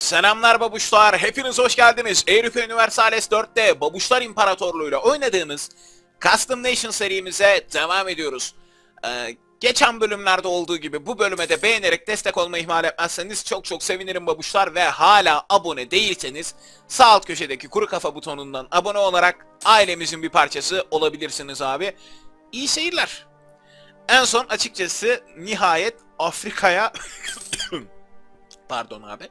Selamlar babuşlar, hepiniz hoş geldiniz. Europa Universalis 4'te Babuşlar İmparatorluğu'yla oynadığımız Custom Nation serimize devam ediyoruz. Geçen bölümlerde olduğu gibi bu bölüme de beğenerek destek olmayı ihmal etmezseniz çok sevinirim babuşlar. Ve hala abone değilseniz sağ alt köşedeki kuru kafa butonundan abone olarak ailemizin bir parçası olabilirsiniz abi. İyi seyirler. En son açıkçası nihayet Afrika'ya pardon abi,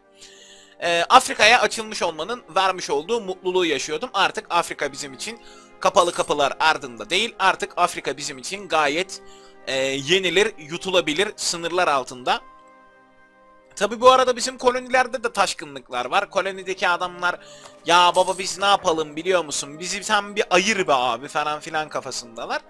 Afrika'ya açılmış olmanın vermiş olduğu mutluluğu yaşıyordum. Artık Afrika bizim için kapalı kapılar ardında değil. Artık Afrika bizim için gayet yenilir, yutulabilir sınırlar altında. Tabi bu arada bizim kolonilerde de taşkınlıklar var. Kolonideki adamlar ya baba biz ne yapalım biliyor musun? Bizi sen bir ayır be abi falan filan kafasındalar.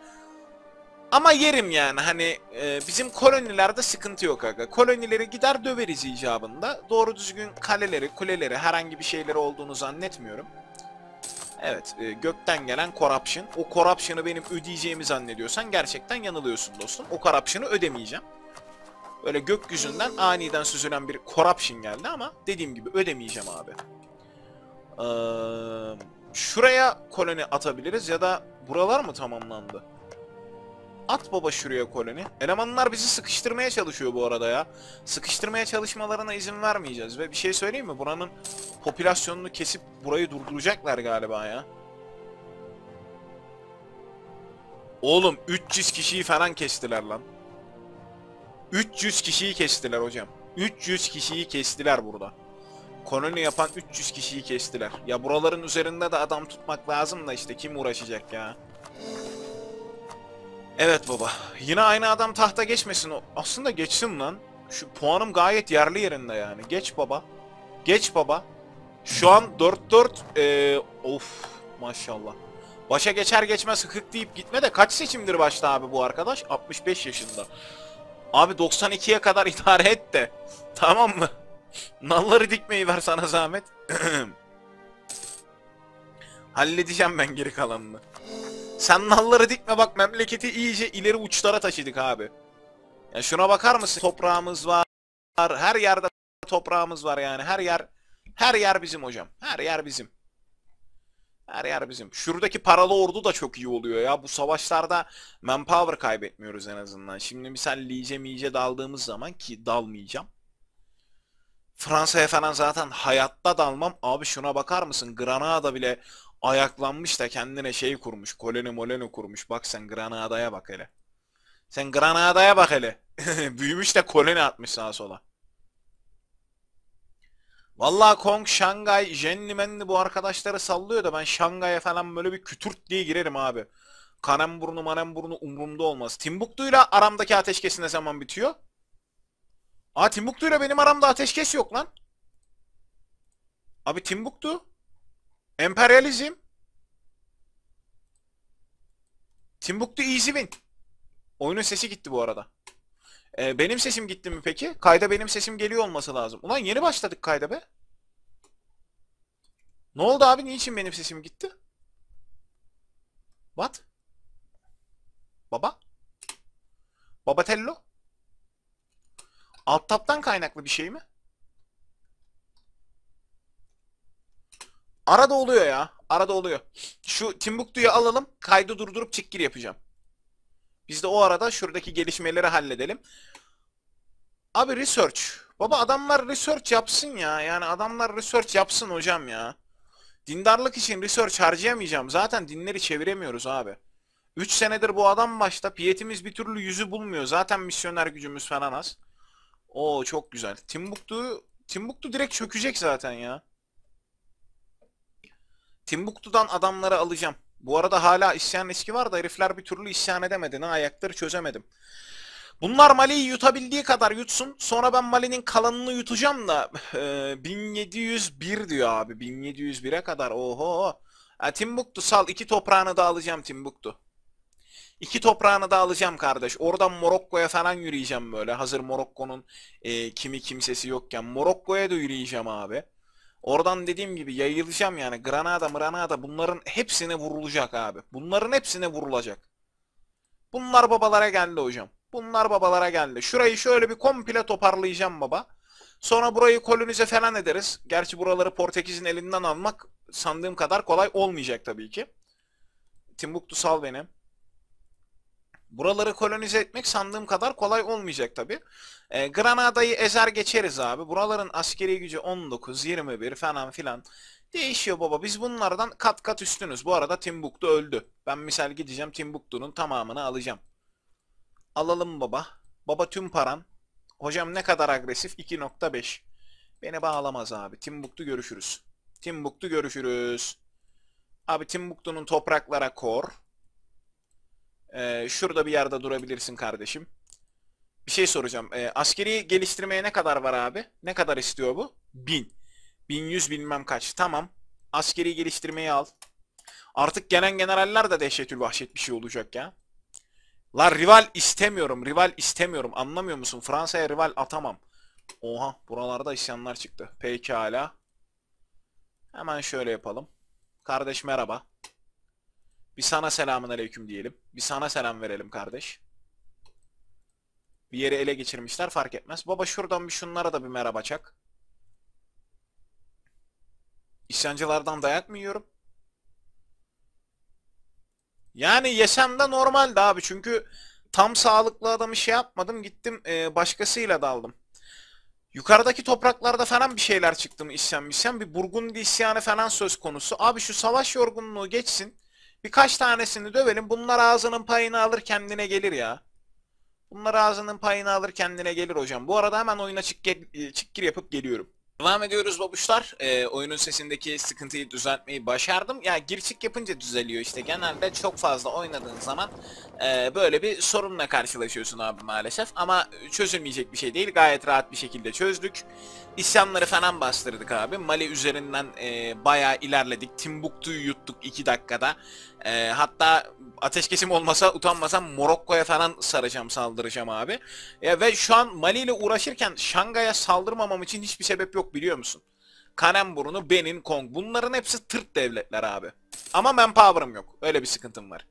Ama yerim yani hani bizim kolonilerde sıkıntı yok aga. Kolonileri gider döveriz icabında. Doğru düzgün kaleleri, kuleleri, herhangi bir şeyleri olduğunu zannetmiyorum. Evet, gökten gelen corruption. O corruption'ı benim ödeyeceğimi zannediyorsan gerçekten yanılıyorsun dostum. O corruption'ı ödemeyeceğim. Öyle gökyüzünden aniden süzülen bir corruption geldi ama dediğim gibi ödemeyeceğim abi. Şuraya koloni atabiliriz ya da buralar mı tamamlandı? At baba şuraya koloni. Elemanlar bizi sıkıştırmaya çalışıyor bu arada ya. Sıkıştırmaya çalışmalarına izin vermeyeceğiz. Ve bir şey söyleyeyim mi? Buranın popülasyonunu kesip burayı durduracaklar galiba ya. Oğlum 300 kişiyi falan kestiler lan. 300 kişiyi kestiler hocam. 300 kişiyi kestiler burada. Koloni yapan 300 kişiyi kestiler. Ya buraların üzerinde de adam tutmak lazım da işte kim uğraşacak ya. Evet baba. Yine aynı adam tahta geçmesin. Aslında geçsin lan. Şu puanım gayet yerli yerinde yani. Geç baba. Geç baba. Şu an 4-4. Of maşallah. Başa geçer geçmez hık deyip gitme de kaç seçimdir başta abi bu arkadaş? 65 yaşında. Abi 92'ye kadar idare et de. Tamam mı? Nalları dikmeyi ver sana zahmet. Halledeceğim ben geri kalanını. Sen nalları dikme bak, memleketi iyice ileri uçlara taşıdık abi. Ya şuna bakar mısın? Toprağımız var. Her yerde toprağımız var yani. Her yer bizim hocam. Her yer bizim. Her yer bizim. Şuradaki paralı ordu da çok iyi oluyor ya. Bu savaşlarda manpower kaybetmiyoruz en azından. Şimdi misal lice daldığımız zaman ki dalmayacağım. Fransa'ya falan zaten hayatta dalmam. Abi şuna bakar mısın? Granada bile ayaklanmış da kendine şey kurmuş, koloni kurmuş. Bak sen Granada'ya bak hele. Sen Granada'ya bak hele. Büyümüş de koloni atmış sağa sola. Vallahi Kong, Shanghai, Jenne bu arkadaşları sallıyor da ben Şangay'a falan böyle bir kütürt diye girerim abi. Kanem burnu, manem burnu umurumda olmaz. Timbuktu'yla aramdaki ateşkes ne zaman bitiyor? Aa, Timbuktu'yla benim aramda ateşkes yok lan. Abi Timbuktu. Emperyalizm. Timbuktu easy win. Oyunun sesi gitti bu arada. Benim sesim gitti mi peki? Kayda benim sesim geliyor olması lazım. Ulan yeni başladık kayda be. Ne oldu abi? Niçin benim sesim gitti? What? Baba? Babatello? Alt taptan kaynaklı bir şey mi? Arada oluyor ya. Arada oluyor. Şu Timbuktu'yu alalım. Kaydı durdurup çıkgir yapacağım. Biz de o arada şuradaki gelişmeleri halledelim. Abi research. Baba adamlar research yapsın ya. Yani adamlar research yapsın hocam ya. Dindarlık için research harcayamayacağım. Zaten dinleri çeviremiyoruz abi. 3 senedir bu adam başta. Piyetimiz bir türlü yüzü bulmuyor. Zaten misyoner gücümüz falan az. Oo çok güzel. Timbuktu direkt çökecek zaten ya. Timbuktu'dan adamları alacağım. Bu arada hala isyan riski var da herifler bir türlü isyan edemedi. Ne ayakları çözemedim. Bunlar Mali'yi yutabildiği kadar yutsun. Sonra ben Mali'nin kalanını yutacağım da 1701 diyor abi. 1701'e kadar. Oho. Ya, Timbuktu sal. 2 toprağını da alacağım Timbuktu. 2 toprağını da alacağım kardeş. Oradan Morokko'ya falan yürüyeceğim böyle. Hazır Morokko'nun kimi kimsesi yokken. Morokko'ya da yürüyeceğim abi. Oradan dediğim gibi yayılacağım yani. Granada bunların hepsine vurulacak abi. Bunların hepsine vurulacak. Bunlar babalara geldi hocam. Bunlar babalara geldi. Şurayı şöyle bir komple toparlayacağım baba. Sonra burayı kolonize falan ederiz. Gerçi buraları Portekiz'in elinden almak sandığım kadar kolay olmayacak tabii ki. Timbuktu sal beni. Buraları kolonize etmek sandığım kadar kolay olmayacak tabii. Granada'yı ezer geçeriz abi. Buraların askeri gücü 19, 21 falan filan. Değişiyor baba. Biz bunlardan kat kat üstünüz. Bu arada Timbuktu öldü. Ben misal gideceğim Timbuktu'nun tamamını alacağım. Alalım baba. Baba tüm paran. Hocam ne kadar agresif? 2.5. Beni bağlamaz abi. Timbuktu görüşürüz. Timbuktu görüşürüz. Abi Timbuktu'nun topraklara kor. Şurada bir yerde durabilirsin kardeşim. Bir şey soracağım. Askeri geliştirmeye ne kadar var abi? Ne kadar istiyor bu? 1000. 1100 bilmem kaç. Tamam. Askeri geliştirmeyi al. Artık gelen generaller de dehşetül vahşet bir şey olacak ya. Lan rival istemiyorum. Rival istemiyorum. Anlamıyor musun? Fransa'ya rival atamam. Oha. Buralarda isyanlar çıktı. Pekala. Hemen şöyle yapalım. Kardeş merhaba. Bir sana selamünaleyküm diyelim. Bir sana selam verelim kardeş. Bir yeri ele geçirmişler, fark etmez. Baba şuradan bir şunlara da bir merhaba çak. İsyancılardan dayak mı yiyorum? Yani yesem de normaldi abi. Çünkü tam sağlıklı adamı şey yapmadım. Gittim başkasıyla daldım. Yukarıdaki topraklarda falan bir şeyler çıktı mı isyan? Bir Burgundy isyanı falan söz konusu. Abi şu savaş yorgunluğu geçsin. Birkaç tanesini dövelim. Bunlar ağzının payını alır kendine gelir ya. Bunlar ağzının payını alır kendine gelir hocam. Bu arada hemen oyuna çık gir yapıp geliyorum. Devam ediyoruz babuşlar. Oyunun sesindeki sıkıntıyı düzeltmeyi başardım. Ya gir çık yapınca düzeliyor işte. Genelde çok fazla oynadığın zaman böyle bir sorunla karşılaşıyorsun abi maalesef. Ama çözülmeyecek bir şey değil. Gayet rahat bir şekilde çözdük. İsyanları falan bastırdık abi. Mali üzerinden bayağı ilerledik. Timbuktu'yu yuttuk 2 dakikada. Hatta ateşkesim olmasa utanmasam Morokko'ya falan saracağım, saldıracağım abi. Ve şu an Mali ile uğraşırken Şangay'a saldırmamam için hiçbir sebep yok biliyor musun? Kanem burnu, Benin, Kong. Bunların hepsi tırt devletler abi. Ama manpower'ım yok. Öyle bir sıkıntım var.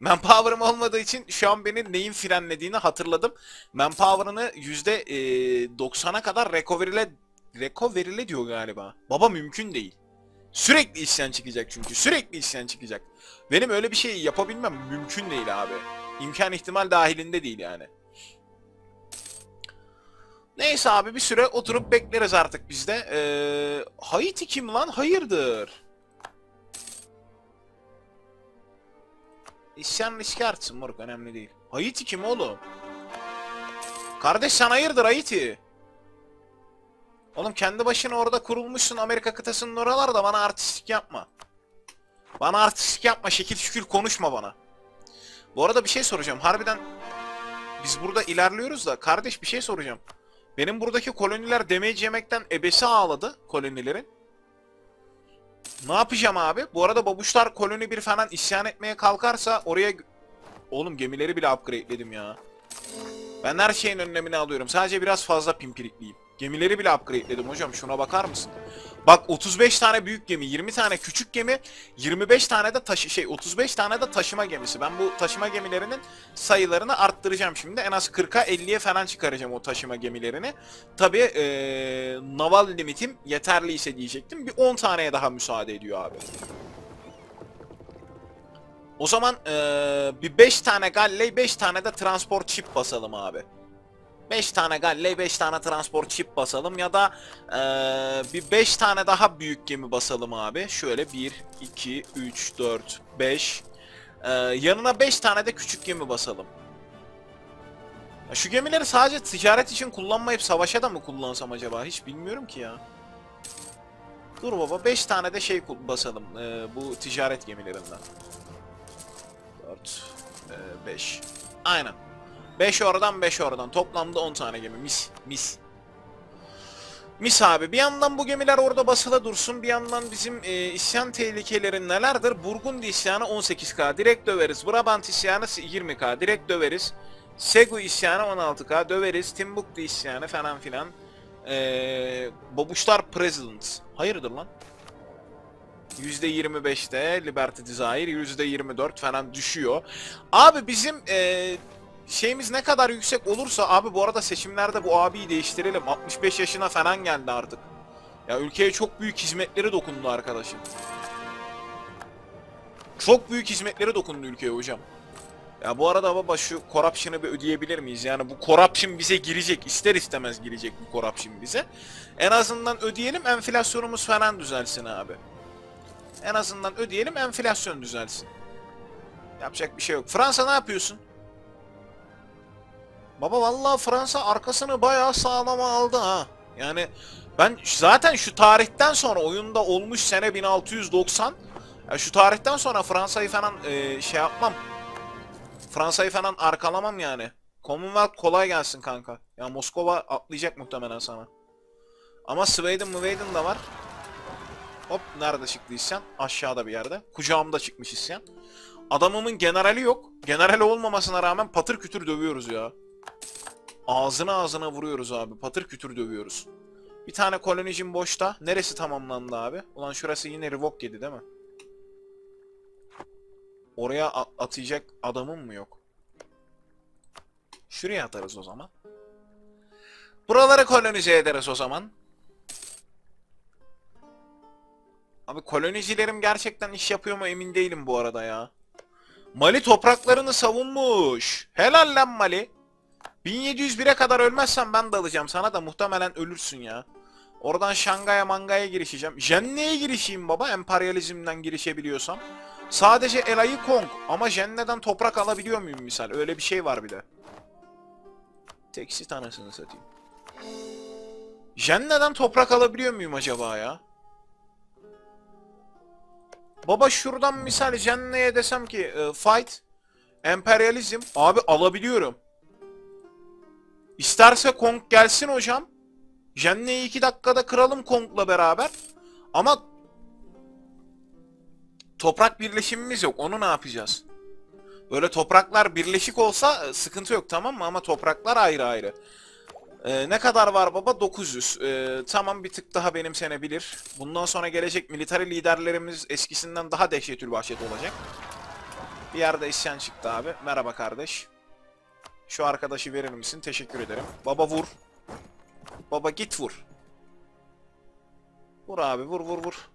Manpower'ım olmadığı için şu an beni neyin frenlediğini hatırladım. Manpower'ını %90'a kadar recovery'le diyor galiba. Baba mümkün değil. Sürekli isyan çıkacak çünkü. Sürekli isyan çıkacak. Benim öyle bir şey yapabilmem mümkün değil abi. İmkan ihtimal dahilinde değil yani. Neyse abi bir süre oturup bekleriz artık biz de. Haiti kim lan? Hayırdır? İsyan riski artsın moruk, önemli değil. Haiti kim oğlum? Kardeş sen hayırdır Haiti? Oğlum kendi başına orada kurulmuşsun Amerika kıtasının oralarda, bana artistlik yapma. Bana artistlik yapma, şekil şükür konuşma bana. Bu arada bir şey soracağım, harbiden biz burada ilerliyoruz da kardeş bir şey soracağım. Benim buradaki koloniler damage yemekten ebesi ağladı kolonilerin. Ne yapacağım abi? Bu arada babuşlar koloni bir falan isyan etmeye kalkarsa oraya... Oğlum gemileri bile upgrade'ledim ya. Ben her şeyin önlemini alıyorum, sadece biraz fazla pimpirikliyim. Gemileri bile upgrade'ledim hocam, şuna bakar mısın? Bak 35 tane büyük gemi, 20 tane küçük gemi, 25 tane de 35 tane de taşıma gemisi. Ben bu taşıma gemilerinin sayılarını arttıracağım şimdi. En az 40'a 50'ye falan çıkaracağım o taşıma gemilerini. Tabii naval limitim yeterliyse diyecektim. Bir 10 taneye daha müsaade ediyor abi. O zaman bir 5 tane galley, 5 tane de transport ship basalım abi. 5 tane galley, 5 tane transport ship basalım ya da bir 5 tane daha büyük gemi basalım abi. Şöyle 1, 2, 3, 4, 5. Yanına 5 tane de küçük gemi basalım. Şu gemileri sadece ticaret için kullanmayıp savaşa da mı kullansam acaba? Hiç bilmiyorum ki ya. Dur baba 5 tane de şey basalım bu ticaret gemilerinden. 4, 5. Aynen. 5 oradan 5 oradan. Toplamda 10 tane gemi. Mis. Mis. Mis abi. Bir yandan bu gemiler orada basıla dursun. Bir yandan bizim isyan tehlikeleri nelerdir? Burgundy isyanı 18k. Direkt döveriz. Brabant isyanı 20k. Direkt döveriz. Segu isyanı 16k. Döveriz. Timbuktu isyanı falan filan. Babuşlar President. Hayırdır lan? %25'te Liberty Desire. %24 falan düşüyor. Abi bizim... şeyimiz ne kadar yüksek olursa abi, bu arada seçimlerde bu abiyi değiştirelim. 65 yaşına falan geldi artık. Ya ülkeye çok büyük hizmetleri dokundu arkadaşım. Çok büyük hizmetleri dokundu ülkeye hocam. Ya bu arada baba şu corruption'ı bir ödeyebilir miyiz? Yani bu corruption bize girecek. İster istemez girecek bu corruption bize. En azından ödeyelim, enflasyonumuz falan düzelsin abi. En azından ödeyelim, enflasyon düzelsin. Yapacak bir şey yok. Fransa ne yapıyorsun? Baba vallahi Fransa arkasını bayağı sağlama aldı ha. Yani ben zaten şu tarihten sonra oyunda olmuş sene 1690. Ya şu tarihten sonra Fransa'yı falan şey yapmam. Fransa'yı falan arkalamam yani. Commonwealth kolay gelsin kanka. Ya Moskova atlayacak muhtemelen sana. Ama Sweden da var. Hop nerede çıktı isyan? Aşağıda bir yerde. Kucağımda çıkmış isyan. Adamımın generali yok. General olmamasına rağmen patır kütür dövüyoruz ya. Ağzına vuruyoruz abi. Patır kütür dövüyoruz. Bir tane kolonicim boşta. Neresi tamamlandı abi? Ulan şurası yine revoke yedi değil mi? Oraya atacak adamım mı yok? Şuraya atarız o zaman. Buraları kolonize ederiz o zaman. Abi kolonicilerim gerçekten iş yapıyor mu emin değilim bu arada ya. Mali topraklarını savunmuş. Helal lan Mali. 1701'e kadar ölmezsen ben de alacağım. Sana da muhtemelen ölürsün ya. Oradan Şangay'a girişeceğim. Jenne'ye girişeyim baba, emperyalizmden girişebiliyorsam. Sadece Elayı Kong ama Jenne'den toprak alabiliyor muyum misal? Öyle bir şey var bir de. Teksit anasını satayım. Jenne'den toprak alabiliyor muyum acaba ya? Baba şuradan misal Jenne'ye desem ki fight, emperyalizm abi alabiliyorum. İsterse Kong gelsin hocam. Jenne'yi 2 dakikada kıralım Kong'la beraber. Ama toprak birleşimimiz yok. Onu ne yapacağız? Böyle topraklar birleşik olsa sıkıntı yok tamam mı? Ama topraklar ayrı ayrı. Ne kadar var baba? 900. Tamam bir tık daha benimsenebilir. Bundan sonra gelecek militari liderlerimiz eskisinden daha dehşetülvahşet olacak. Bir yerde isyan çıktı abi. Merhaba kardeş. Şu arkadaşı verir misin? Teşekkür ederim. Baba vur. Baba git vur. Vur abi vur.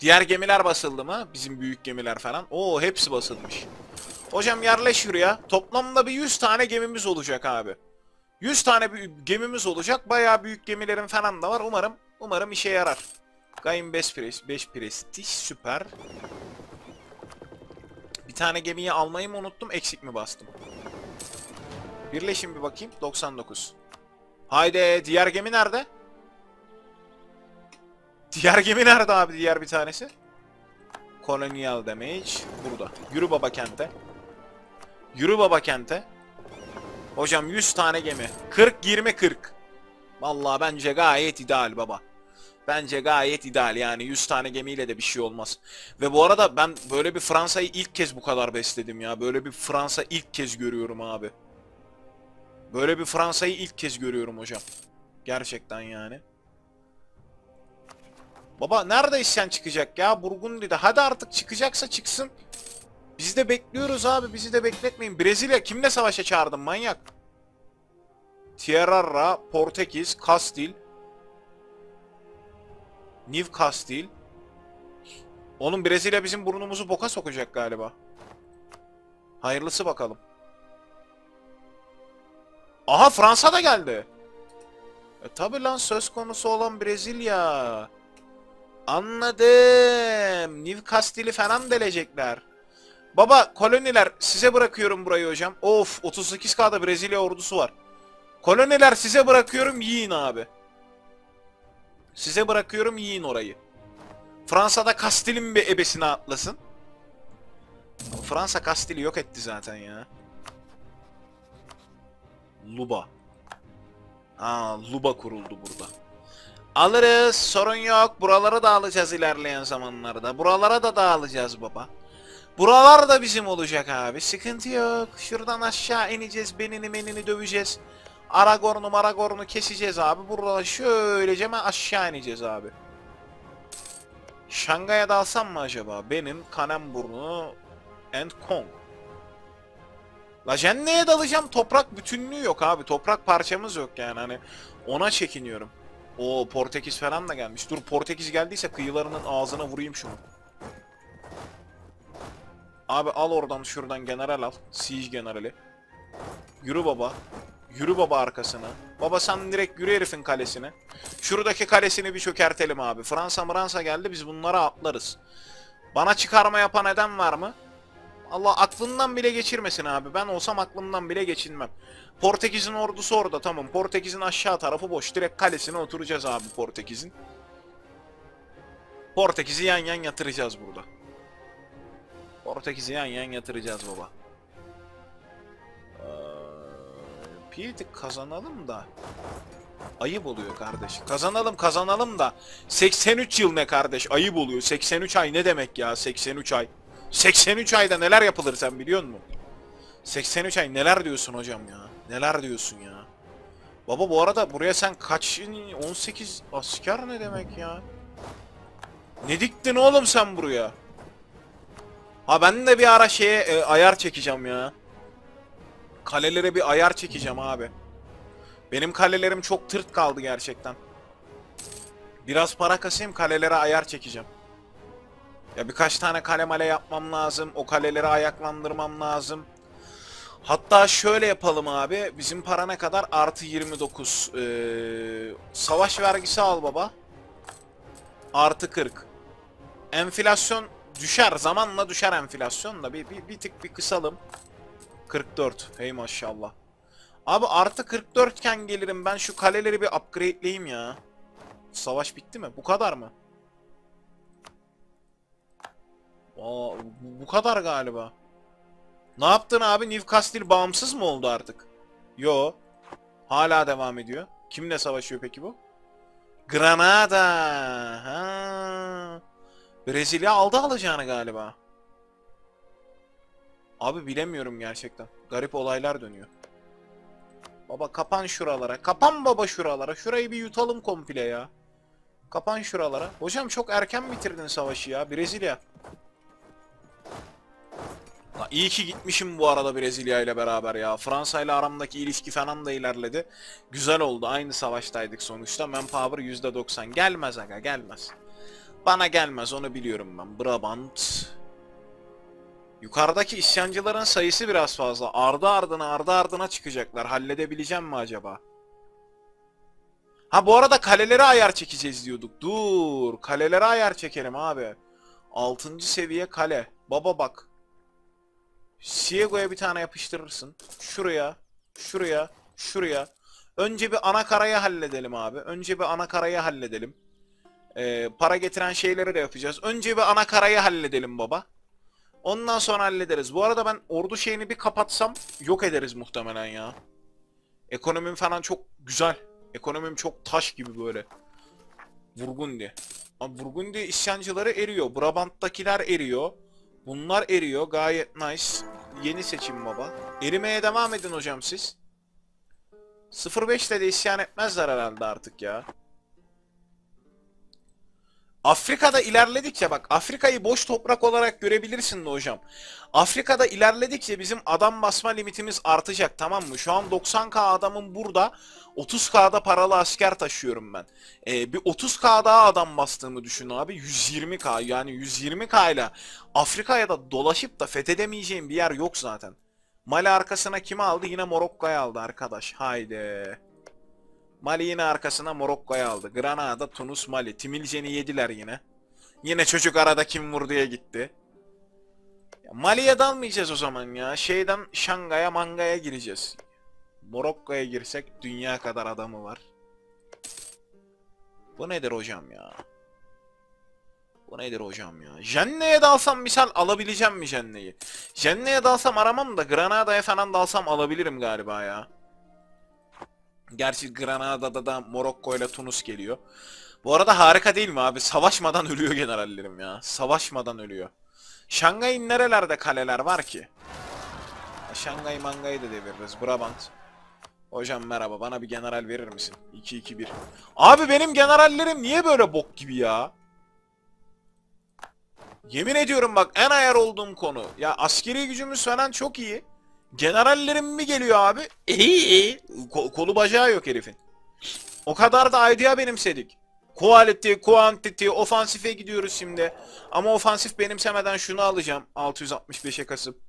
Diğer gemiler basıldı mı? Bizim büyük gemiler falan. Oo hepsi basılmış. Hocam yerleş şuraya. Toplamda bir 100 tane gemimiz olacak abi. 100 tane gemimiz olacak. Bayağı büyük gemilerin falan da var. Umarım işe yarar. Gain 5 prestij süper. Bir tane gemiyi almayı mı unuttum? Eksik mi bastım? Birleşin bir bakayım. 99. Haydi diğer gemi nerede? Diğer gemi nerede abi, diğer bir tanesi? Colonial damage. Burada. Yürü baba kente. Yürü baba kente. Hocam 100 tane gemi. 40-20-40. Vallahi bence gayet ideal baba. Bence gayet ideal yani 100 tane gemiyle de bir şey olmaz. Ve bu arada ben böyle bir Fransa'yı ilk kez bu kadar besledim ya. Böyle bir Fransa ilk kez görüyorum abi. Böyle bir Fransa'yı ilk kez görüyorum hocam. Gerçekten yani. Baba nerede isyan çıkacak ya? Burgundy'de. Hadi artık çıkacaksa çıksın. Biz de bekliyoruz abi. Bizi de bekletmeyin. Brezilya kimle savaşa çağırdın manyak? Tierra, Portekiz, Kastil. Newcastle. Oğlum Brezilya bizim burnumuzu boka sokacak galiba. Hayırlısı bakalım. Aha Fransa da geldi. Tabi lan söz konusu olan Brezilya. Anladım. Newcastle'i falan delecekler. Baba koloniler size bırakıyorum burayı hocam. Of 38K'da Brezilya ordusu var. Koloniler size bırakıyorum yiyin abi. Size bırakıyorum yiyin orayı. Fransa'da Kastil'in bir ebesine atlasın. Fransa Kastil'i yok etti zaten ya. Luba. Aa Luba kuruldu burada. Alırız sorun yok. Buraları da alacağız ilerleyen zamanlarda. Buralara da dağılacağız baba. Buralar da bizim olacak abi. Sıkıntı yok. Şuradan aşağı ineceğiz. Benin'i döveceğiz. Aragon'u keseceğiz abi. Burada şöylece aşağı ineceğiz abi. Şangay'a dalsam mı acaba? Benim Kanem burnu and Kong. La Jenne'ye dalacağım, toprak bütünlüğü yok abi. Toprak parçamız yok yani, hani ona çekiniyorum. O Portekiz falan da gelmiş. Dur, Portekiz geldiyse kıyılarının ağzına vurayım şunu. Abi al oradan, şuradan general al. Siege generali. Yürü baba. Yürü baba arkasına. Baba sen direkt yürü herifin kalesine. Şuradaki kalesini bir çökertelim abi. Fransa geldi, biz bunlara atlarız. Bana çıkarma yapan eden var mı? Allah aklından bile geçirmesin abi. Ben olsam aklımdan bile geçinmem. Portekiz'in ordusu orada, tamam. Portekiz'in aşağı tarafı boş. Direkt kalesine oturacağız abi Portekiz'in. Portekiz'i yan yan yatıracağız burada. Portekiz'i yan yan yatıracağız baba. Bir kazanalım da. Ayıp oluyor kardeş. Kazanalım da. 83 yıl ne kardeş? Ayıp oluyor. 83 ay ne demek ya? 83 ay. 83 ayda neler yapılır sen biliyor musun? 83 ay neler diyorsun hocam ya? Neler diyorsun ya? Baba bu arada buraya sen kaçın? 18 asker ne demek ya? Ne diktin oğlum sen buraya? Ha ben de bir ara şeye ayar çekeceğim ya. Kalelere bir ayar çekeceğim abi. Benim kalelerim çok tırt kaldı gerçekten. Biraz para kasayım, kalelere ayar çekeceğim. Ya birkaç tane kale male yapmam lazım. O kaleleri ayaklandırmam lazım. Hatta şöyle yapalım abi. Bizim para ne kadar? Artı 29. Savaş vergisi al baba. Artı 40. Enflasyon düşer. Zamanla düşer enflasyon da. Bir tık bir kısalım. 44. Hey maşallah. Abi artı 44 iken gelirim. Ben şu kaleleri bir upgradeleyeyim ya. Savaş bitti mi? Bu kadar mı? Aa, bu kadar galiba. Ne yaptın abi? Newcastle bağımsız mı oldu artık? Yo. Hala devam ediyor. Kimle savaşıyor peki bu? Granada. Ha. Brezilya aldı alacağını galiba. Abi bilemiyorum gerçekten. Garip olaylar dönüyor. Baba kapan şuralara. Kapan baba şuralara. Şurayı bir yutalım komple ya. Kapan şuralara. Hocam çok erken bitirdin savaşı ya. Brezilya. Ya iyi ki gitmişim bu arada Brezilya ile beraber ya. Fransa ile aramdaki ilişki falan da ilerledi. Güzel oldu. Aynı savaştaydık sonuçta. Manpower %90. Gelmez aga, gelmez. Bana gelmez, onu biliyorum ben. Brabant. Yukarıdaki isyancıların sayısı biraz fazla. Ardı ardına çıkacaklar. Halledebileceğim mi acaba? Ha bu arada kalelere ayar çekeceğiz diyorduk. Dur. Kalelere ayar çekelim abi. 6. seviye kale. Baba bak. Segu'ya bir tane yapıştırırsın. Şuraya. Önce bir ana karayı halledelim abi. Para getiren şeyleri de yapacağız. Önce bir ana karayı halledelim baba. Ondan sonra hallederiz. Bu arada ben ordu şeyini bir kapatsam yok ederiz muhtemelen ya. Ekonomim falan çok güzel. Ekonomim çok taş gibi böyle. Burgundy. Ama Burgundy isyancıları eriyor. Brabant'takiler eriyor. Bunlar eriyor. Gayet nice. Yeni seçim baba. Erimeye devam edin hocam siz. 05'te de isyan etmezler herhalde artık ya. Afrika'da ilerledikçe bak. Afrika'yı boş toprak olarak görebilirsin de hocam. Afrika'da ilerledikçe bizim adam basma limitimiz artacak, tamam mı? Şu an 90k adamın burada. 30k'da paralı asker taşıyorum ben. Bir 30k daha adam bastığımı düşün abi. 120k yani 120k ile Afrika'ya da dolaşıp da fethedemeyeceğim bir yer yok zaten. Mali arkasına kimi aldı? Yine Morokko'ya aldı arkadaş. Haydi. Mali yine arkasına Morokko'ya aldı. Granada, Tunus, Mali. Timiljen'i yediler yine. Yine çocuk arada kim vurduya gitti. Ya Mali'ye dalmayacağız o zaman ya. Şeyden Şangay'a mangaya gireceğiz. Morokko'ya girsek dünya kadar adamı var. Bu nedir hocam ya? Jenne'ye dalsam misal alabileceğim mi Jenne'yi? Jenne'ye dalsam aramam da Granada'ya falan dalsam alabilirim galiba ya. Gerçi Granada'da da Morokko ile Tunus geliyor. Bu arada harika değil mi abi? Savaşmadan ölüyor generallerim ya. Şangay'ın nerelerde kaleler var ki? Şangay mangayı da deviririz. Brabant. Hocam merhaba, bana bir general verir misin? 2-2-1. Abi benim generallerim niye böyle bok gibi ya? Yemin ediyorum bak en ayar olduğum konu. Ya askeri gücümüz falan çok iyi. Generallerim mi geliyor abi? Kolu bacağı yok herifin. O kadar da idea benimsedik. Quality, quantity, ofansife gidiyoruz şimdi. Ama ofansif benimsemeden şunu alacağım. 665'e kasıp.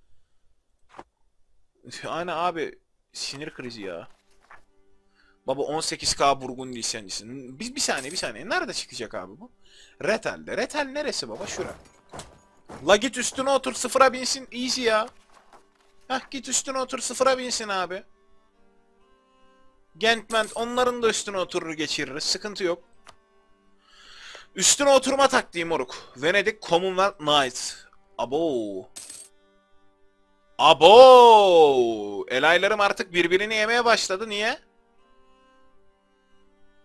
Aynen abi. Sinir krizi ya. Baba 18K Burgundy isyancısı. Biz bir saniye. Nerede çıkacak abi bu? Retel'de. Retel neresi baba? Şura. La git üstüne otur sıfıra binsin. Easy ya. Hah git üstüne otur sıfıra binsin abi. Gentment onların da üstüne oturur geçiririz. Sıkıntı yok. Üstüne oturma taktiği moruk. Venedik Commonwealth Knights. Abo. Abo. Elaylarım artık birbirini yemeye başladı. Niye?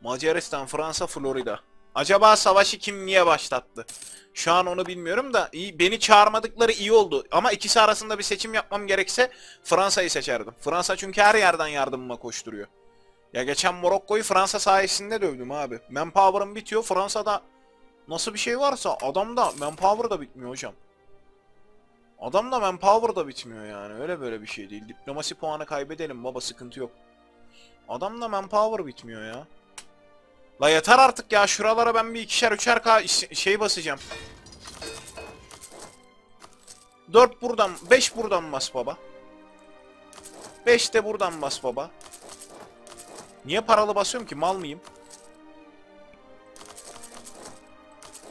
Macaristan, Fransa, Florida. Acaba savaşı kim niye başlattı? Şu an onu bilmiyorum da beni çağırmadıkları iyi oldu. Ama ikisi arasında bir seçim yapmam gerekse Fransa'yı seçerdim. Fransa çünkü her yerden yardımıma koşturuyor. Ya geçen Morokko'yu Fransa sayesinde dövdüm abi. Manpower'ım bitiyor. Fransa'da nasıl bir şey varsa adamda manpower da bitmiyor hocam. Adamda manpower da bitmiyor yani. Öyle böyle bir şey değil. Diplomasi puanı kaybedelim baba sıkıntı yok. Adamda manpower bitmiyor ya. La yeter artık ya şuralara ben bir 2'şer 3'er K şey basacağım. 4 buradan 5 buradan bas baba. 5 de buradan bas baba. Niye paralı basıyorum ki mal mıyım?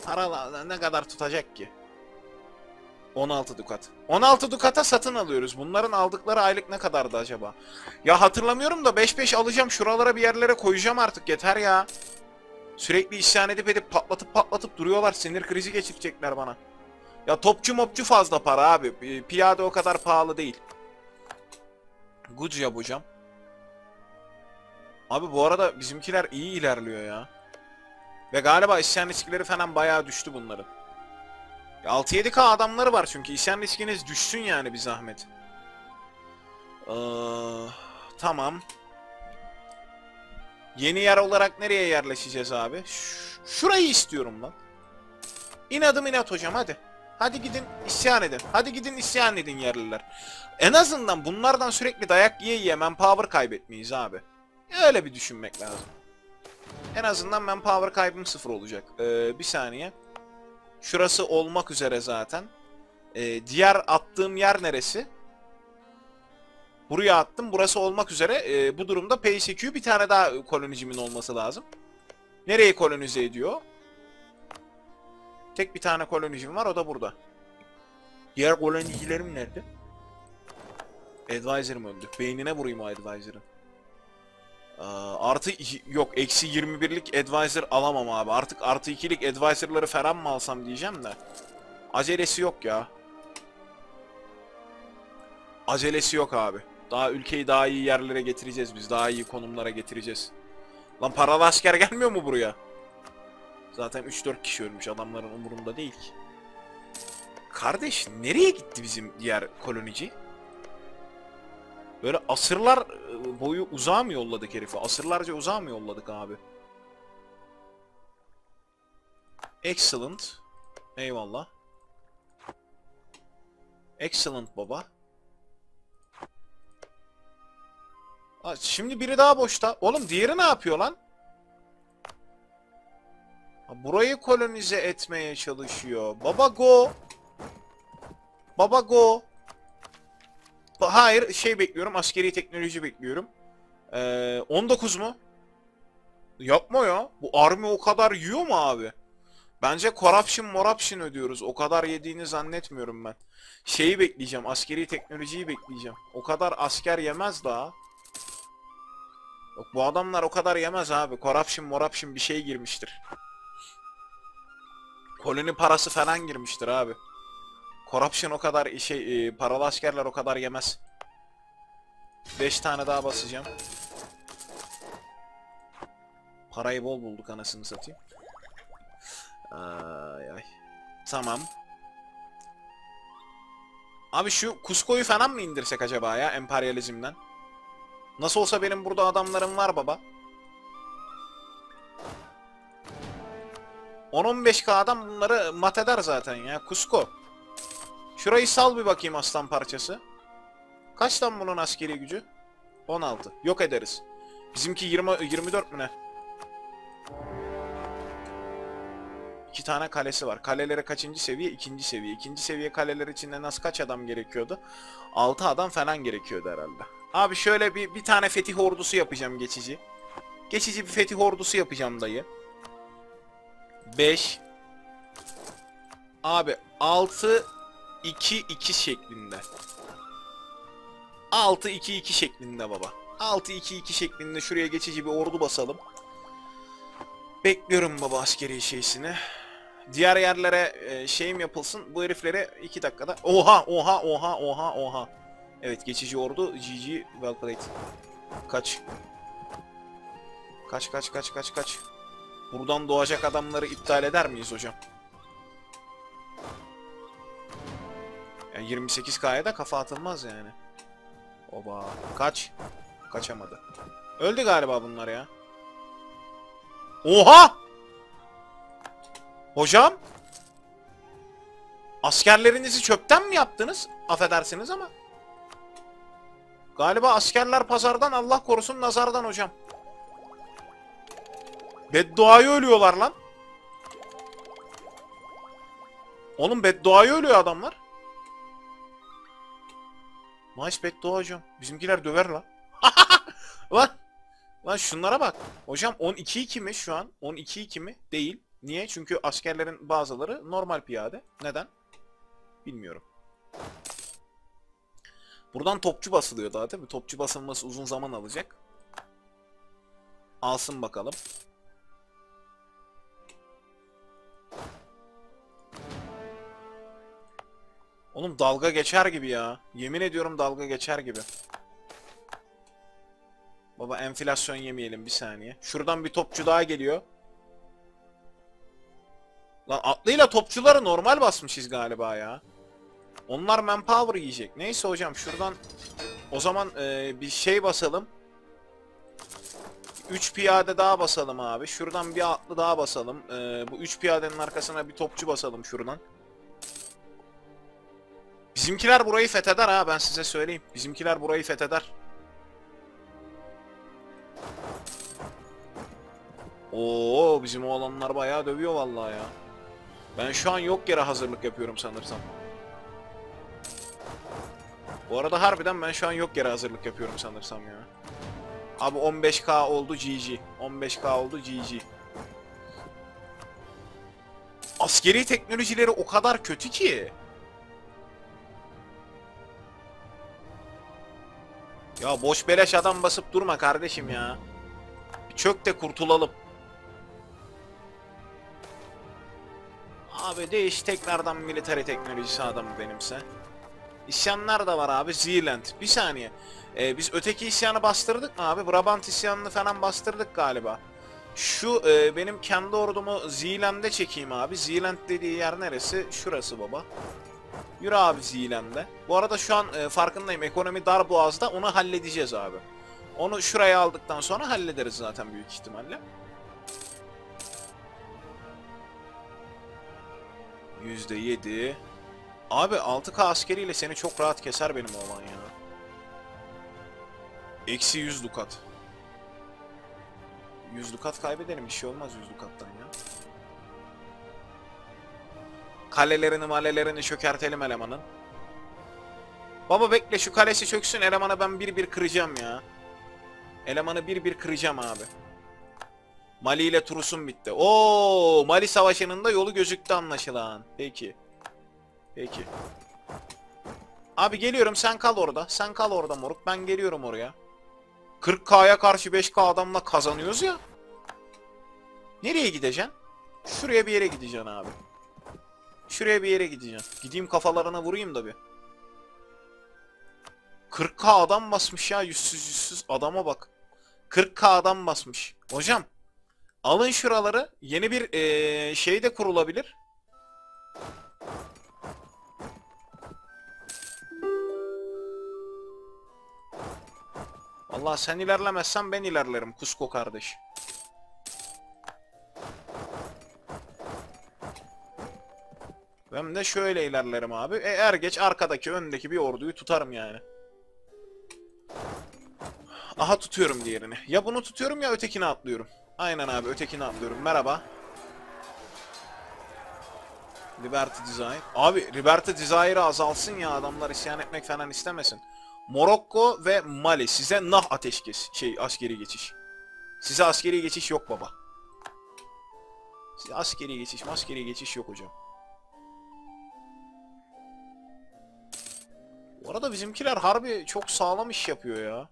Paralı ne kadar tutacak ki? 16 dukat. 16 dukata satın alıyoruz. Bunların aldıkları aylık ne kadardı acaba? Ya hatırlamıyorum da 5-5 alacağım. Şuralara bir yerlere koyacağım artık yeter ya. Sürekli isyan edip patlatıp duruyorlar. Sinir krizi geçirecekler bana. Ya topçu mopçu fazla para abi. Piyade o kadar pahalı değil. Good job hocam. Abi bu arada bizimkiler iyi ilerliyor ya. Ve galiba isyan riskleri falan bayağı düştü bunların. 6-7K adamları var çünkü. İsyan riskiniz düşsün yani bir zahmet. Tamam. Yeni yer olarak nereye yerleşeceğiz abi? Şurayı istiyorum lan. İnadım inat hocam hadi. Hadi gidin isyan edin. Hadi gidin isyan edin yerliler. En azından bunlardan sürekli dayak yiye manpower kaybetmeyiz abi. Öyle bir düşünmek lazım. En azından manpower kaybım 0 olacak. Bir saniye. Şurası olmak üzere zaten. Diğer attığım yer neresi? Buraya attım. Burası olmak üzere. Bu durumda PSQ bir tane daha kolonicimin olması lazım. Nereyi kolonize ediyor? Tek bir tane kolonicim var. O da burada. Diğer kolonicilerim nerede? Advisor'ım öldü. Beynine vurayım advisor'ın. Artı yok eksi 21'lik advisor alamam abi. Artık artı 2'lik advisor'ları falan mı alsam diyeceğim de. Acelesi yok ya. Acelesi yok abi. Daha ülkeyi daha iyi yerlere getireceğiz biz. Daha iyi konumlara getireceğiz. Lan paralı asker gelmiyor mu buraya? Zaten 3-4 kişi ölmüş. Adamların umurunda değil ki. Kardeş nereye gitti bizim diğer kolonici? Böyle asırlar boyu uzağa mı yolladık herifi? Asırlarca uzağa mı yolladık abi? Excellent. Eyvallah. Excellent baba. Şimdi biri daha boşta. Oğlum diğeri ne yapıyor lan? Burayı kolonize etmeye çalışıyor. Baba go. Baba go. Hayır şey bekliyorum, askeri teknoloji bekliyorum. 19 mu? Yapma ya. Bu army o kadar yiyor mu abi? Bence corruption morruption ödüyoruz. O kadar yediğini zannetmiyorum ben. Şeyi bekleyeceğim, askeri teknolojiyi bekleyeceğim. O kadar asker yemez daha. Yok bu adamlar o kadar yemez abi. Corruption morruption bir şey girmiştir. Koloni parası falan girmiştir abi. Corruption o kadar paralı askerler o kadar yemez. 5 tane daha basacağım. Parayı bol bulduk anasını satayım. Ay ay. Tamam. Abi şu Cusco'yu falan mı indirsek acaba ya emperyalizmden? Nasıl olsa benim burada adamlarım var baba. 10-15k adam bunları mat eder zaten ya. Cusco. Şurayı sal bir bakayım aslan parçası. Kaç lan bunun askeri gücü? 16. Yok ederiz. Bizimki 20-24 mü ne? 2 tane kalesi var. Kalelere kaçıncı seviye? 2. seviye. 2. seviye kaleler içinde nasıl kaç adam gerekiyordu? 6 adam falan gerekiyordu herhalde. Abi şöyle bir tane fetih ordusu yapacağım geçici. Geçici bir fetih ordusu yapacağım dayı. 5. Abi 6-2-2 şeklinde. 6-2-2 şeklinde baba. 6-2-2 şeklinde şuraya geçici bir ordu basalım. Bekliyorum baba askeri şeysini. Diğer yerlere şeyim yapılsın. Bu heriflere 2 dakikada... Oha! Oha! Oha! Oha! Oha! Evet geçici ordu. GG. Well played. Kaç. Kaç kaç kaç kaç kaç. Buradan doğacak adamları iptal eder miyiz hocam? Yani 28k'ya da kafa atılmaz yani. Oba. Kaç. Kaçamadı. Öldü galiba bunlar ya. Oha! Hocam! Askerlerinizi çöpten mi yaptınız? Affedersiniz ama. Galiba askerler pazardan, Allah korusun nazardan hocam. Bedduayı ölüyorlar lan. Oğlum bedduayı ölüyor adamlar. Nice beddua hocam. Bizimkiler döver lan. Lan. Lan şunlara bak. Hocam 12-2 mi şu an? 12-2 mi? Değil. Niye? Çünkü askerlerin bazıları normal piyade. Neden? Bilmiyorum. Buradan topçu basılıyor daha değil mi? Topçu basılması uzun zaman alacak. Alsın bakalım. Oğlum dalga geçer gibi ya. Yemin ediyorum dalga geçer gibi. Baba enflasyon yemeyelim bir saniye. Şuradan bir topçu daha geliyor. Lan atlıyla topçuları normal basmışız galiba ya. Onlar manpower yiyecek. Neyse hocam şuradan o zaman bir şey basalım. 3 piyade daha basalım abi. Şuradan bir atlı daha basalım. Bu 3 piyadenin arkasına bir topçu basalım şuradan. Bizimkiler burayı fetheder ha, ben size söyleyeyim. Bizimkiler burayı fetheder. Oo bizim oğlanlar bayağı dövüyor vallahi ya. Ben şu an yok yere hazırlık yapıyorum sanırsam. Bu arada harbiden ben şu an yok yere hazırlık yapıyorum sanırsam ya. Abi 15k oldu GG. 15k oldu GG. Askeri teknolojileri o kadar kötü ki. Ya boş beleş adam basıp durma kardeşim ya. Bir çök de kurtulalım. Abi değiş tekrardan military teknolojisi adamı benimse. İsyanlar da var abi. Zeeland. Bir saniye. Biz öteki isyanı bastırdık mı abi? Brabant isyanını falan bastırdık galiba. Şu benim kendi ordumu Zeeland'e çekeyim abi. Zeeland dediği yer neresi? Şurası baba. Yürü abi Zeeland'e. Bu arada şu an farkındayım. Ekonomi dar boğazda. Onu halledeceğiz abi. Onu şuraya aldıktan sonra hallederiz zaten büyük ihtimalle. %7. Abi 6k askeriyle seni çok rahat keser benim oğlan ya. Eksi 100 dukat. 100 dukat kaybedelim. Bir şey olmaz 100 dukattan ya. Kalelerini malelerini çökertelim elemanın. Baba bekle şu kalesi çöksün, elemana ben bir bir kıracağım ya. Elemanı bir bir kıracağım abi. Mali ile Turus'un bitti. Oo, Mali savaşının da yolu gözüktü anlaşılan. Peki. Peki. Abi geliyorum, sen kal orada. Sen kal orada moruk, ben geliyorum oraya. 40k'ya karşı 5k adamla kazanıyoruz ya. Nereye gideceksin? Şuraya bir yere gideceksin abi. Şuraya bir yere gideceğim. Gideyim kafalarına vurayım da bir. 40k adam basmış ya, yüzsüz adama bak. 40k adam basmış. Hocam alın şuraları, yeni bir şey de kurulabilir. Vallahi sen ilerlemezsen ben ilerlerim Cusco kardeş. Ben de şöyle ilerlerim abi. Er geç arkadaki öndeki bir orduyu tutarım yani. Aha tutuyorum diğerini. Ya bunu tutuyorum ya ötekini atlıyorum. Aynen abi ötekini atlıyorum. Merhaba. Liberty Desire. Abi Liberty Desire'ı azalsın ya, adamlar isyan etmek falan istemesin. Morokko ve Mali size nah ateşkes askeri geçiş. Size askeri geçiş yok baba. Size askeri geçiş yok hocam. Bu arada bizimkiler harbi çok sağlam iş yapıyor ya.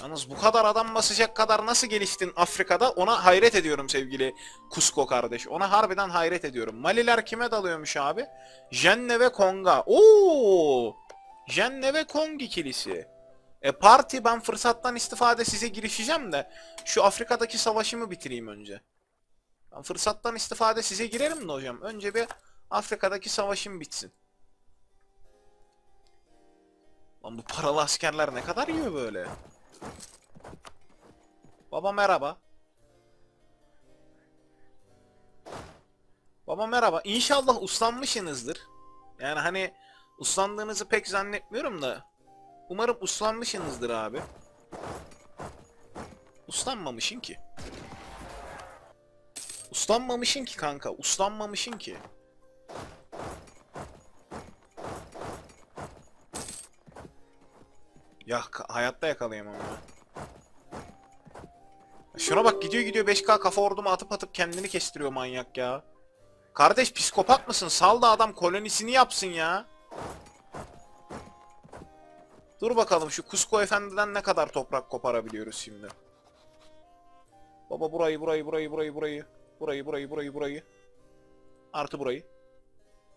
Yalnız bu kadar adam basacak kadar nasıl geliştin Afrika'da, ona hayret ediyorum sevgili Cusco kardeş. Ona harbiden hayret ediyorum. Maliler kime dalıyormuş abi? Jenne ve Kong'a. Ooo! Jenne ve Kong ikilisi. Parti ben fırsattan istifade size girişeceğim de şu Afrika'daki savaşımı bitireyim önce. Ben fırsattan istifade size girerim de hocam. Önce bir Afrika'daki savaşım bitsin. Lan bu paralı askerler ne kadar yiyor böyle? Baba merhaba. Baba merhaba. İnşallah uslanmışsınızdır. Yani hani uslandığınızı pek zannetmiyorum da umarım uslanmışsınızdır abi. Uslanmamışın ki. Uslanmamışın ki kanka. Uslanmamışın ki. Ya hayatta yakalayamam ya. Şuna bak, gidiyor gidiyor 5K kafa orduma atıp atıp kendini kestiriyor manyak ya. Kardeş psikopat mısın? Sal da adam kolonisini yapsın ya. Dur bakalım şu Cusco efendiden ne kadar toprak koparabiliyoruz şimdi. Baba burayı. Artı burayı.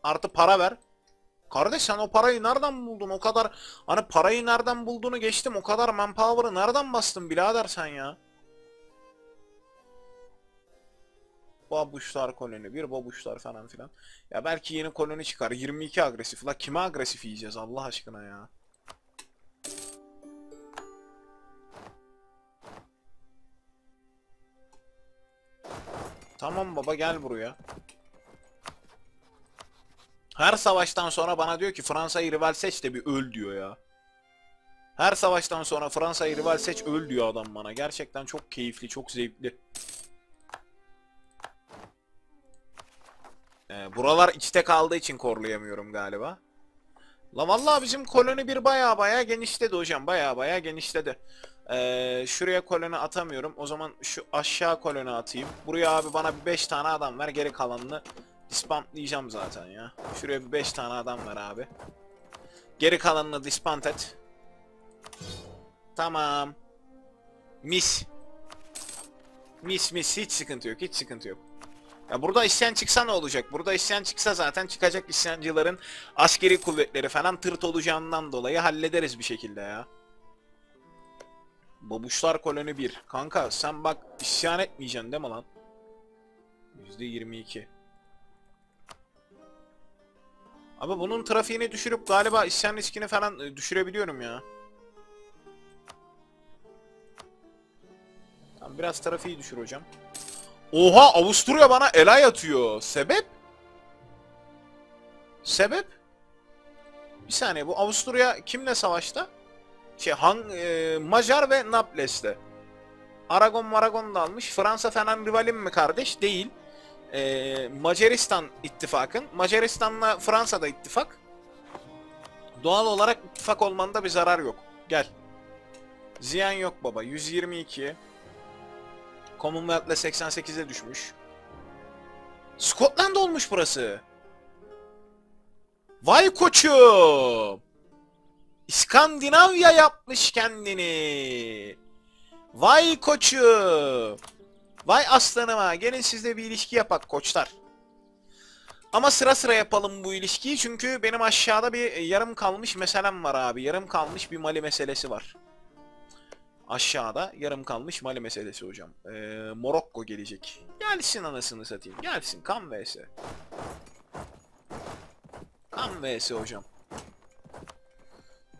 Artı para ver. Kardeş sen o parayı nereden buldun? O kadar hani parayı nereden bulduğunu geçtim. O kadar manpower'ı nereden bastın birader sen ya? Babuşlar koloni, bir babuşlar falan filan. Ya belki yeni koloni çıkar. 22 agresif. La kime agresif yiyeceğiz Allah aşkına ya? Tamam baba gel buraya. Her savaştan sonra bana diyor ki Fransa'yı rival seç de bir öl diyor ya. Her savaştan sonra Fransa'yı rival seç öl diyor adam bana. Gerçekten çok keyifli, çok zevkli. Buralar içte kaldığı için korlayamıyorum galiba. La vallahi bizim koloni bir baya genişledi hocam. Baya genişledi. Şuraya koloni atamıyorum. O zaman şu aşağı koloni atayım. Buraya abi bana bir 5 tane adam ver. Geri kalanını dispantlayacağım zaten ya. Şuraya bir 5 tane adam ver abi. Geri kalanını dispant et. Tamam. Mis. Mis mis, hiç sıkıntı yok. Hiç sıkıntı yok. Ya burada isyan çıksa ne olacak? Burada isyan çıksa zaten çıkacak isyancıların askeri kuvvetleri falan tırt olacağından dolayı hallederiz bir şekilde ya. Babuşlar koloni 1. Kanka sen bak isyan etmeyeceksin değil mi lan? %22. Abi bunun trafiğini düşürüp galiba isyan riskini falan düşürebiliyorum ya. Tamam, biraz trafiği düşür hocam. Oha Avusturya bana elay atıyor. Sebep? Sebep? Bir saniye, bu Avusturya kimle savaşta? Macar ve Naples'te. Aragon da almış. Fransa falan rivalim mi kardeş? Değil. Macaristan ittifakın. Macaristan'la Fransa'da ittifak. Doğal olarak ittifak olmanda bir zarar yok. Gel. Ziyan yok baba. 122. Commonwealth'le 88'e düşmüş. Scotland olmuş burası. Vay koçum. İskandinavya yapmış kendini. Vay koçum. Vay aslanıma. Gelin sizle bir ilişki yapak koçlar. Ama sıra sıra yapalım bu ilişkiyi. Çünkü benim aşağıda bir yarım kalmış meselem var abi. Yarım kalmış bir Mali meselesi var. Aşağıda yarım kalmış Mali meselesi hocam. Morokko gelecek. Gelsin anasını satayım. Gelsin. Kan vs. Kan vs hocam.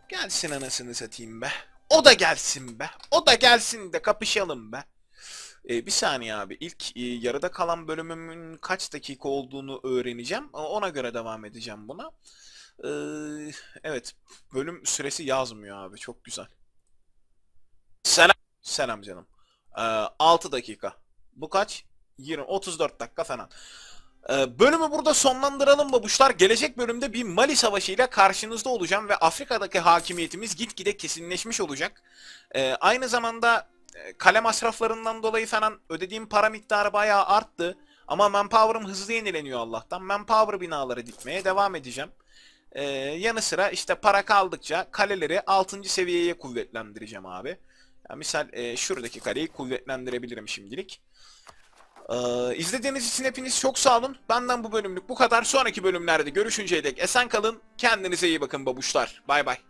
Gelsin anasını satayım be. O da gelsin be. O da gelsin de kapışalım be. Bir saniye abi. İlk yarıda kalan bölümümün kaç dakika olduğunu öğreneceğim. Ona göre devam edeceğim buna. Evet. Bölüm süresi yazmıyor abi. Çok güzel. Selam canım. 6 dakika. Bu kaç? 20, 34 dakika falan. Bölümü burada sonlandıralım babuşlar. Gelecek bölümde bir Mali Savaşı ile karşınızda olacağım ve Afrika'daki hakimiyetimiz gitgide kesinleşmiş olacak. Aynı zamanda kale masraflarından dolayı falan ödediğim para miktarı bayağı arttı. Ama manpower'ım hızlı yenileniyor Allah'tan. Manpower binaları dikmeye devam edeceğim. Yanı sıra işte para kaldıkça kaleleri 6. seviyeye kuvvetlendireceğim abi. Yani misal şuradaki kaleyi kuvvetlendirebilirim şimdilik. İzlediğiniz için hepiniz çok sağ olun. Benden bu bölümlük bu kadar. Sonraki bölümlerde görüşünceye dek esen kalın. Kendinize iyi bakın babuşlar. Bay bay.